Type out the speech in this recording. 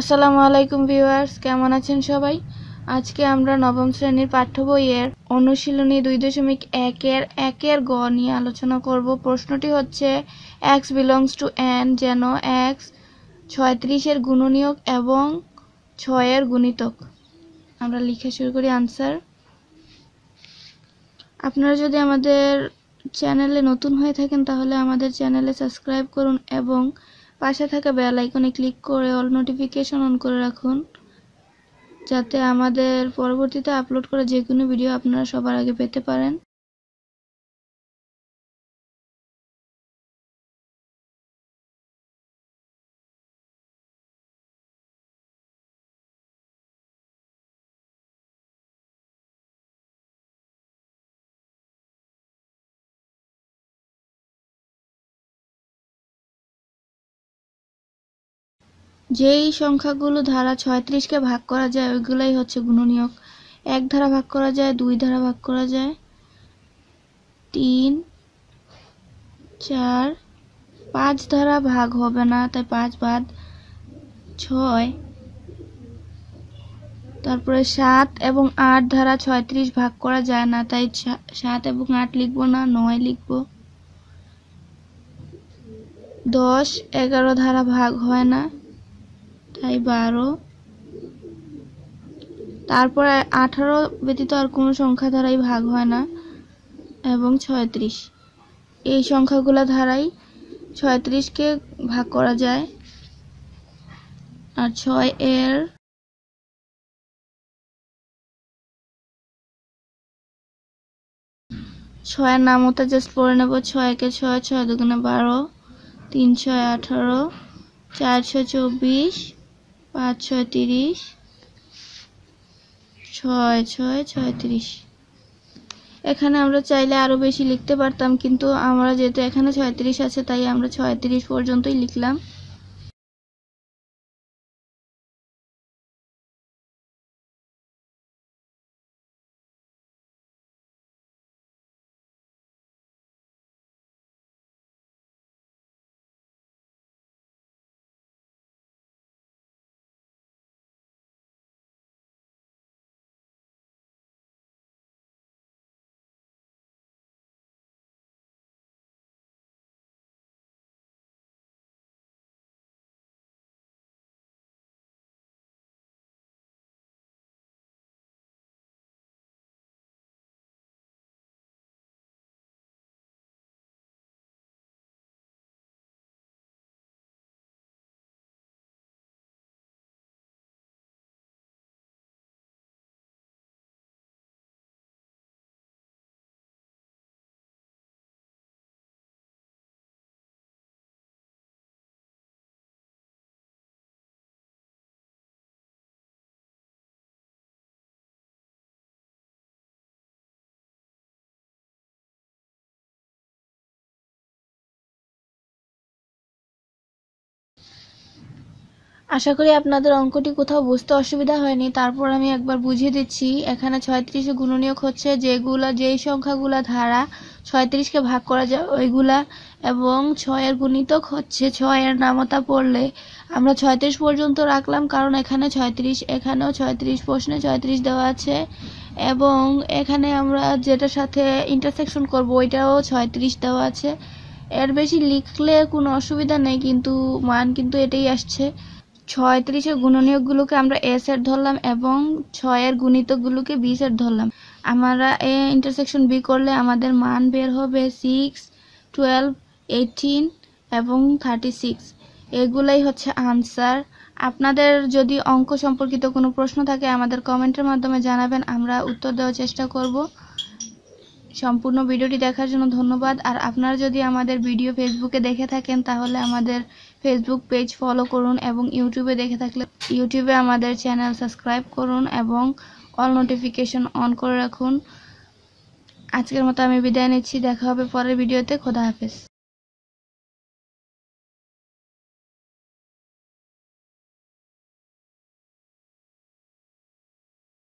আসসালামুআলাইকুম viewers, কেমন আছেন সবাই? আজকে আমরা নবম শ্রেণীর পাঠ্য বইয়ের অনুশীলনী 2.1 এর 1 এর গ নিয়ে আলোচনা করব। প্রশ্নটি হচ্ছে x belongs to n যেন x 36 এর গুণনীয়ক এবং 6 এর গুণিতক। আমরা লিখে শুরু করি আনসার। আপনারা যদি আমাদের চ্যানেলে নতুন হয়ে থাকেন তাহলে আমাদের চ্যানেলে সাবস্ক্রাইব করুন এবং পাশে থাকা বেল আইকনে ক্লিক করে অল নোটিফিকেশন অন করে রাখুন যাতে আমাদের পরবর্তীতে আপলোড করা যে কোনো ভিডিও আপনারা সবার আগে পেতে পারেন। যেই সংখ্যাগুলো ধারা 36কে ভাগ করা যায় ওইগুলাই হচ্ছে গুণনীয়ক। 1 দ্বারা ভাগ করা যায়, 2 দ্বারা ভাগ করা যায়, 3, 4, 5 দ্বারা ভাগ হবে না তাই 5 বাদ, 6, তারপরে 7 এবং 8 দ্বারা 36 ভাগ করা যায় না তাই 7 এবং 8 লিখব না, 9 লিখব। 10, 11 দ্বারা ভাগ হয় না তাই 12। তারপরে 18 ব্যতীত আর কোনো সংখ্যা দ্বারাই ভাগ হয় না এবং 36, এই সংখ্যাগুলো দ্বারাই 36কে ভাগ করা যায়। আর 6 এর নামটা জাস্ট পড়ে নেব। 6 কে 6, 6 দুগুণে 12, 3 6 18, 4 6 24, 5 6 30, 6 6 36। এখানে আমরা চাইলে আরো বেশি লিখতে পারতাম কিন্তু আমরা যেহেতু এখানে 36 আছে তাই আমরা 36 পর্যন্তই লিখলাম। আশা করি আপনাদের অঙ্কটি কোথাও বুঝতে অসুবিধা হয়নি। তারপর আমি একবার বুঝিয়ে দিচ্ছি। এখানে 36 এর গুণনীয়ক হচ্ছে যেই সংখ্যাগুলো ধারা 36কে ভাগ করা যায় ওইগুলা, এবং 6 এর গুণিতক হচ্ছে 6 এর নামতা পড়লে আমরা 36 পর্যন্ত রাখলাম কারণ এখানে 36, এখানেও 36, প্রশ্নে 36 দেওয়া আছে এবং এখানে আমরা যেটার সাথে ইন্টারসেকশন করব ওইটাও 36 দেওয়া আছে। এর বেশি লিখলে কোনো অসুবিধা নেই কিন্তু মান কিন্তু এটাই আসছে। 36 এর গুণনীয়কগুলোকে আমরা a সেট ধরলাম এবং 6 এর গুণিতকগুলোকে b সেট ধরলাম। আমরা a ইন্টারসেকশন b করলে আমাদের মান বের হবে 6, 12, 18 এবং 36। এগুলাই হচ্ছে আনসার। আপনাদের যদি অঙ্ক সম্পর্কিত কোনো প্রশ্ন থাকে আমাদের কমেন্টের মাধ্যমে জানাবেন, আমরা উত্তর দেওয়ার চেষ্টা করব। সম্পূর্ণ ভিডিওটি দেখার জন্য ধন্যবাদ। আর আপনারা যদি আমাদের ভিডিও ফেসবুকে দেখে থাকেন তাহলে আমাদের ফেসবুক পেজ ফলো করুন এবং ইউটিউবে দেখে থাকলে ইউটিউবে আমাদের চ্যানেল সাবস্ক্রাইব করুন এবং অল নোটিফিকেশন অন করে রাখুন। আজকের মতো আমি বিদায় নিচ্ছি, দেখা হবে পরের ভিডিওতে। খোদা হাফেজ।